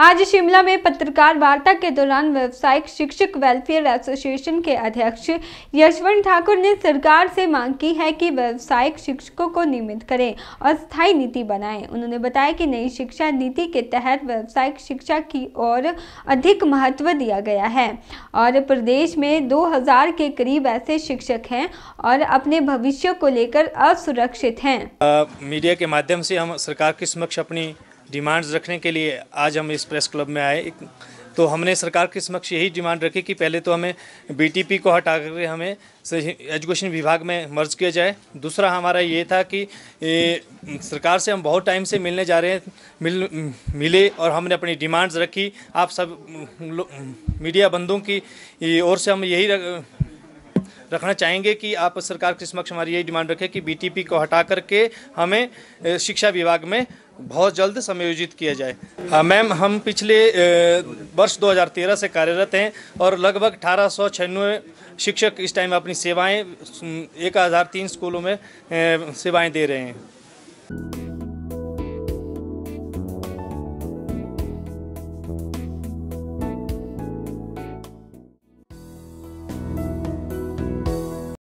आज शिमला में पत्रकार वार्ता के दौरान व्यावसायिक शिक्षक वेलफेयर एसोसिएशन के अध्यक्ष यशवंत ठाकुर ने सरकार से मांग की है कि व्यावसायिक शिक्षकों को नियमित करें और स्थायी नीति बनाएं। उन्होंने बताया कि नई शिक्षा नीति के तहत व्यावसायिक शिक्षा की ओर अधिक महत्व दिया गया है और प्रदेश में 2000 के करीब ऐसे शिक्षक हैं और अपने भविष्य को लेकर असुरक्षित हैं। मीडिया के माध्यम से हम सरकार के समक्ष अपनी डिमांड्स रखने के लिए आज हम इस प्रेस क्लब में आए। तो हमने सरकार के समक्ष यही डिमांड रखी कि पहले तो हमें बीटीपी को हटाकर हमें एजुकेशन विभाग में मर्ज किया जाए। दूसरा हमारा ये था कि सरकार से हम बहुत टाइम से मिलने जा रहे हैं, मिले और हमने अपनी डिमांड्स रखी। आप सब मीडिया बंधुओं की ओर से हम यही रखना चाहेंगे कि आप सरकार के समक्ष हमारी यही डिमांड रखें कि बीटीपी को हटा करके हमें शिक्षा विभाग में बहुत जल्द समायोजित किया जाए। मैम, हम पिछले वर्ष 2013 से कार्यरत हैं और लगभग 1896 शिक्षक इस टाइम अपनी सेवाएं 1003 स्कूलों में सेवाएं दे रहे हैं।